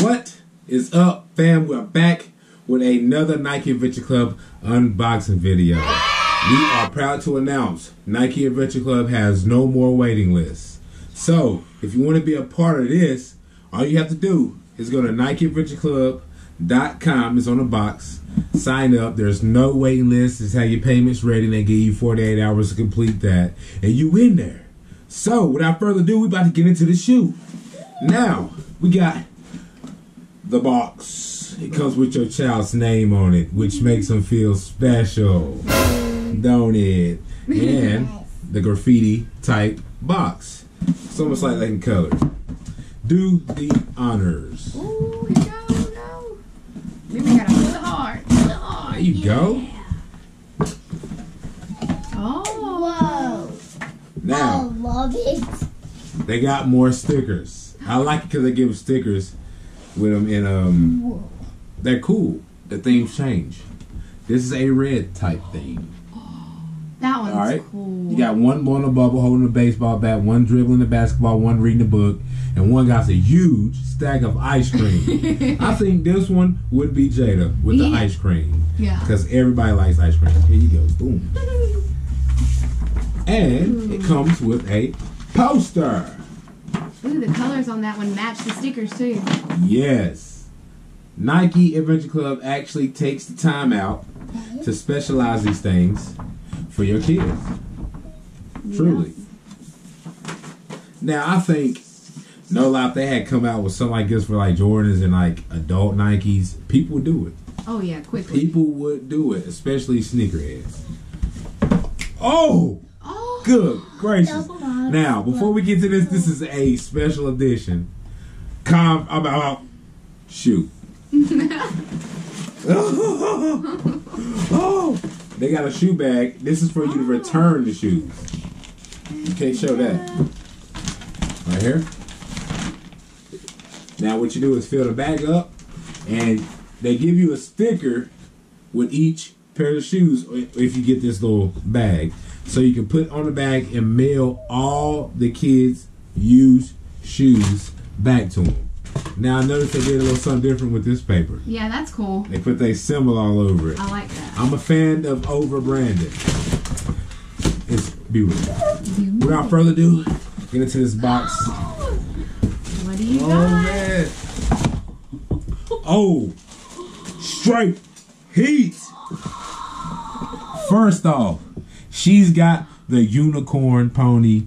What is up, fam? We're back with another Nike Adventure Club unboxing video. We are proud to announce Nike Adventure Club has no more waiting lists. So if you want to be a part of this, all you have to do is go to NikeAdventureClub.com. It's on the box. Sign up. There's no waiting list. It's how your payment's ready. They give you 48 hours to complete that, and you in there. So without further ado, we're about to get into the shoe. Now, we got the box. It comes with your child's name on it, which makes them feel special, don't it? And the graffiti type box. It's almost like they can color. Do the honors. Ooh, here goes, no. Then we gotta pull it hard. Pull it hard. There you go. Oh. Whoa. Now, I love it. They got more stickers. I like it because they give them stickers with them, and they're cool. The themes change. This is a red type theme. That one's cool. You got one blowing a bubble, holding a baseball bat, one dribbling the basketball, one reading a book, and one got a huge stack of ice cream. I think this one would be Jada with the ice cream. Yeah. Because everybody likes ice cream. Here you go. Boom. And it comes with a poster. Ooh, the colors on that one match the stickers too. Yes. Nike Adventure Club actually takes the time out to specialize these things for your kids. Yes. Truly. Now, I think, no lie, if they had come out with something like this for like Jordans and like adult Nikes, people would do it. Oh yeah, quickly. People would do it, especially sneakerheads. Oh! Oh! Good gracious. Now, before we get to this, this is a special edition. Shoot. Oh, they got a shoe bag. This is for you to return the shoes. You can't show that. Right here. Now, what you do is fill the bag up, and they give you a sticker with each pair of shoes if you get this little bag. So you can put on the bag and mail all the kids' used shoes back to them. Now, I noticed they did a little something different with this paper. Yeah, that's cool. They put their symbol all over it. I like that. I'm a fan of over-branding. It's beautiful. Without further ado, get into this box. What do you got? Man. Oh, straight heat. First off, she's got the unicorn pony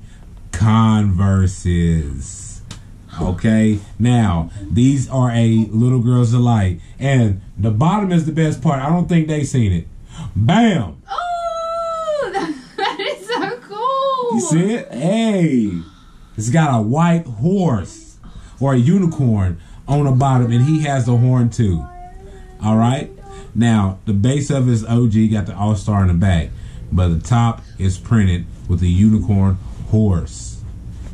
Converses. Okay, now these are a little girl's delight, and the bottom is the best part. I don't think they seen it. Bam! Oh, that is so cool. You see it? Hey, it's got a white horse or a unicorn on the bottom, and he has a horn too. All right. Now the base of it is OG. Got the All Star in the back. But the top is printed with a unicorn horse.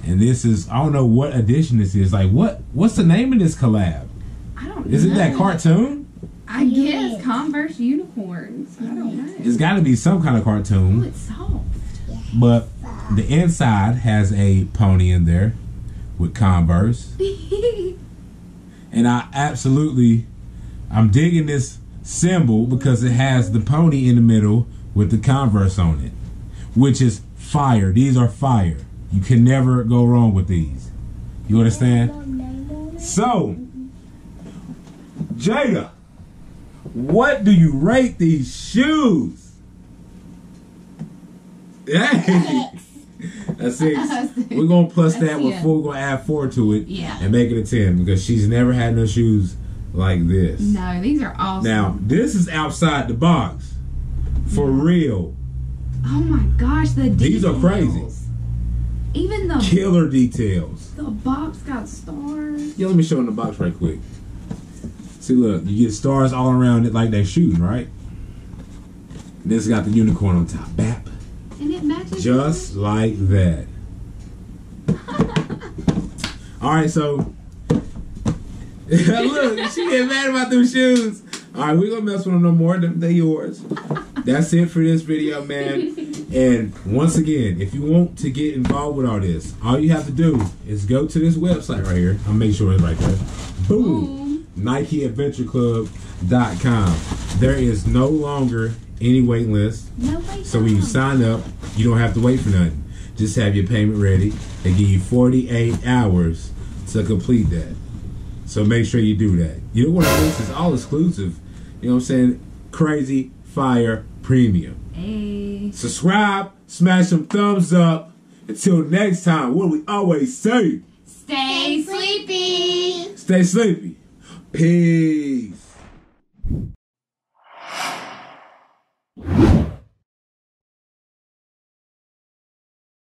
And this is, I don't know what edition this is. Like, what's the name of this collab? I don't know. Is it that cartoon? I guess Converse unicorns. I don't know. It's got to be some kind of cartoon. Oh, it's soft. But the inside has a pony in there with Converse. And I'm digging this symbol because it has the pony in the middle with the Converse on it, which is fire. These are fire. You can never go wrong with these. You understand? So, Jada, what do you rate these shoes? Hey, that's 6. We're going to plus that with 4. We're going to add 4 to it and make it a 10 because she's never had no shoes like this. No, these are awesome. Now, this is outside the box. For real. Oh my gosh, the details. These are crazy. Even the killer details. The box got stars. Yeah, let me show them the box right quick. See, look, you get stars all around it like they're shooting, right? And this got the unicorn on top. Bap. And it matches. Just like that. Alright, so look, she get mad about those shoes. Alright, we're gonna mess with them no more. They're yours. That's it for this video, man. And once again, if you want to get involved with all this, all you have to do is go to this website right here. I'll make sure it's right there. Boom. NikeAdventureClub.com. There is no longer any wait list. No wait list. So when you sign up, you don't have to wait for nothing. Just have your payment ready. They give you 48 hours to complete that. So make sure you do that. You don't want to miss this. It's all exclusive. You know what I'm saying? Crazy Fire Premium. Hey. Subscribe. Smash some thumbs up. Until next time, what do we always say? Stay sleepy. Stay sleepy. Peace.